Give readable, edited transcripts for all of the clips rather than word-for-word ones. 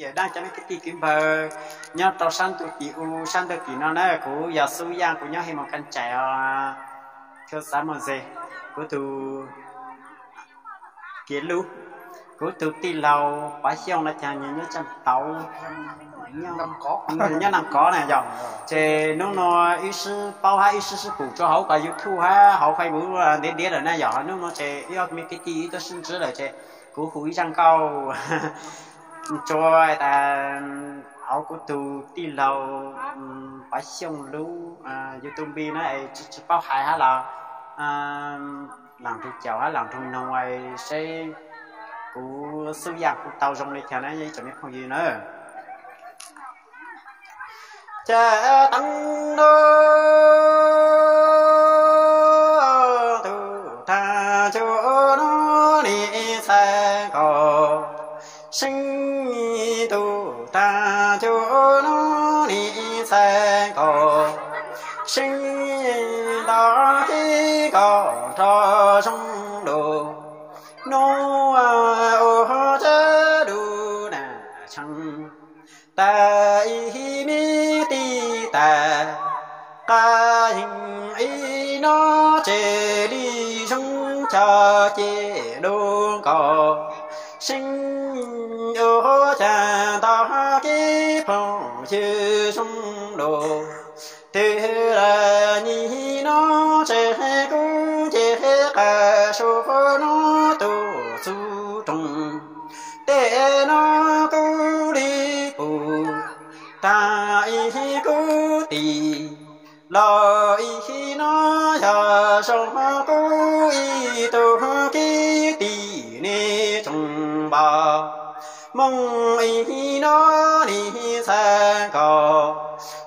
giờ đang cho cái tìm bờ nhau tàu sang tụi chị u sang tụi chị nó nè của giờ suy giang của nhau hay một căn trẻ cho sáng một giờ của tụ kiến lú của tụ ti lầu bãi xiêu là chàng nhìn nó chăn tàu nhau làm có nhau làm có này rồi chị nó nói ý sư bao hai ý sư phụ cho hậu cả YouTube ha hậu phải bú đến đến rồi nè giờ nó chị yêu mấy cái tí tôi xin chữ rồi chị của hủy răng câu cho ta áo của tù ti lầu bãi sông lú YouTube này chỉ bao hai ha là làm thùng chảo ha làm thùng nông ngoài sẽ của số dạng của tàu rồng này theo nó vậy chẳng biết không gì nữa cha tăng đô tu ta cho nó đi xa cầu sinh tu ta cho nó đi xa cầu sinh đó khi cầu cho sông đồ nó ô cha đu nà chẳng ta ý mi ti ta ca hình ý nó chê đi sông cho chê đô cầu sinh ô cha ta kiếp phong chư sông đồ thế là nhị nó chế cũng chế cả số nó tu su trùng thế nó cũng đi phụ ta ý cũng tì lo ý nó giờ sống cũng ý tu kí tì nê trùng bà mong ý nó đi xa cầu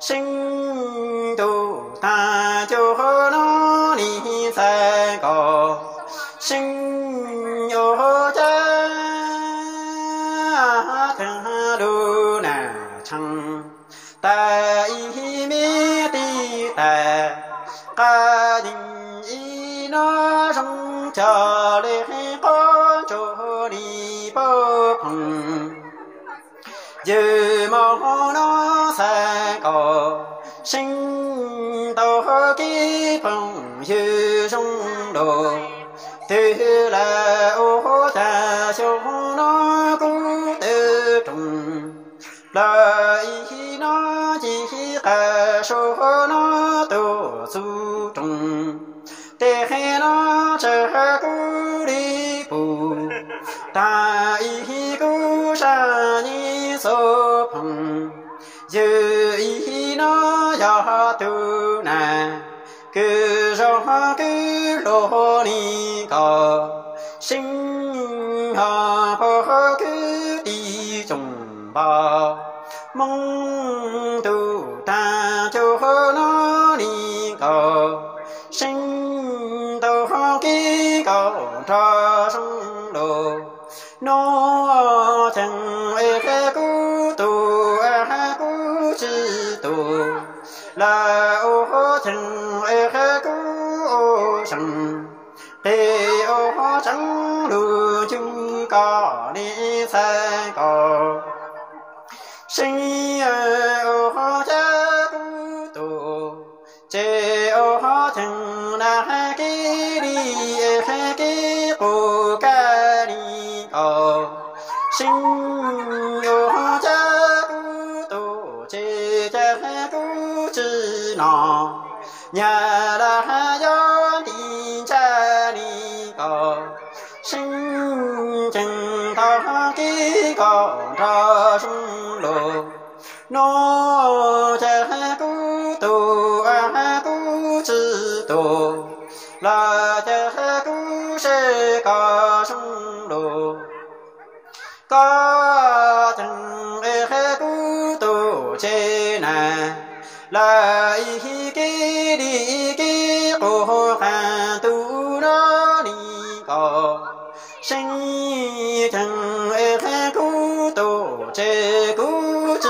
sinh tu ta cho nó đi xa cầu sinh ô cha thằng đu nà chẳng ta ý mê ti ta ca đình ý nó sống chờ lệ có cho đi bao phần giờ mong nó xa cầu sinh tàu ký phong dư sông đồ thế là ô ta sông nó cũng tự trùng lời nó chỉ cả số nó tổ su trùng thế nó chờ cũng đi phù ta ý cũng xa như số phồng dư ý nó do tu nà cứ do cứ lô ni cò sinh họ phò cứ đi trùng bò mong tu ta cho nó đi cò sinh tàu kí cò cho sông đồ nó chẳng ai cứu tu ai cứu chi tu là ô chẳng ai cứu ô chẳng thì ô chẳng đủ chúng có đi xa có sinh ô cha cứu tu chế ô chẳng là cái đi cái cô ca đi sinh yêu cha tu chi cha tu chi nọ nhà là do đi cha đi cầu sinh chẳng thọ ký cầu thọ sung đồ nó cha tu a tu chi tu là cha tu sẽ có sung đồ có thằng ấy cũng tu chế nà là ý cái đi cái cô hàng tu nó đi có sinh thằng ấy cũng tu chế cũng chỉ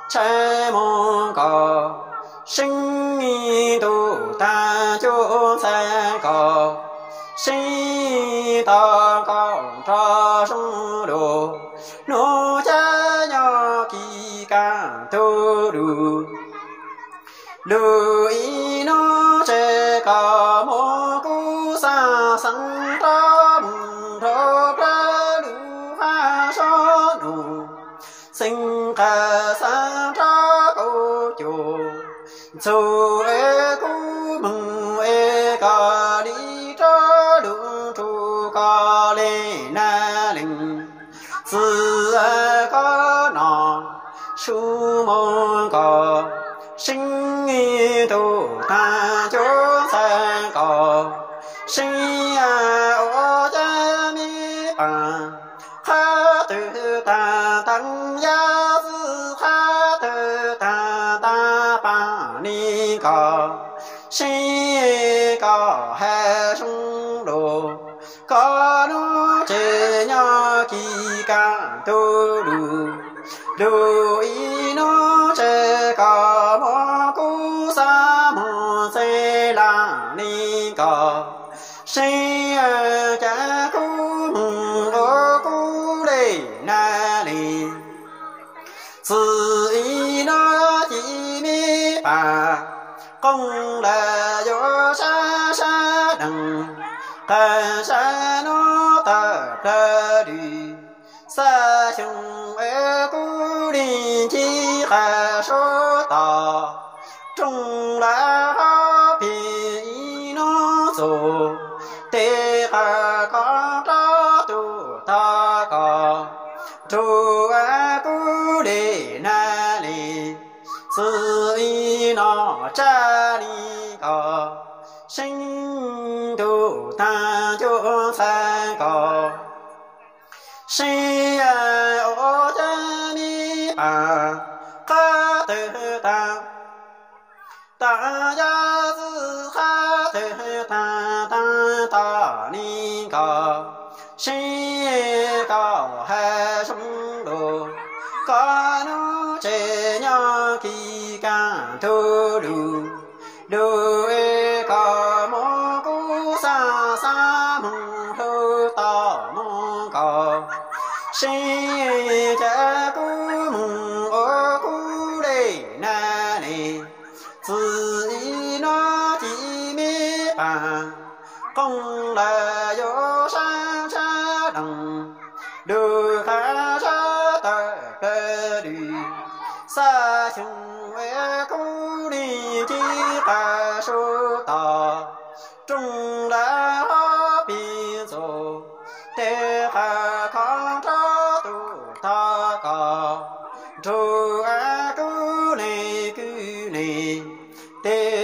trái mong có sinh tu ta cho sẽ có sinh ta còn cho sung đồ nô cha nhỏ kỳ càng thu đủ lưỡi nó sẽ có một cú xa sáng ta mừng thơ ra đủ hoa xóa đủ sinh cả sáng ra cô chủ dù ế cú mừng ế cả đi ra đường trù cả lê na linh sư ế có nọ su môn có sinh y tu ta chỗ sang có sinh ô cha mi bà khá tự ta tăng gia sư khá tự ta ta bà ni có sinh có hệ sung đồ có nụ chế nhỏ kỳ càng tu đủ đủ ý nó chế có mô cú xa mô xê là ni có xê chá cú mù ô cú lê na lê sự ý nó chỉ mi bà công là vô xa xa đằng ca xa nó ta ra đi xa chung ế cú đi chi khả số ta trung là hóa phí nó dù tế khả có tró tụ ta có trụ á cú để na lì sư y nó cha đi có sinh tụ ta cho xa có sinh ô cha mi bà khá tự ta ta gia sư khá tự ta ta ta ni có sinh có hệ sung đồ có nó chế nhỏ khi càng thu đủ đủ ê có mô cú xa xa mừng thu tỏ mô có sinh cha cú mừng ô cú đầy na nề sự ý nó chỉ mi bà không là vô sang xa đằng đưa khá xa tờ cơ đi xa chung ế cú đi chi ta số tờ trung đã hóa bị dồ thế khá khó tró tụ ta có trù á cú này cứ này tế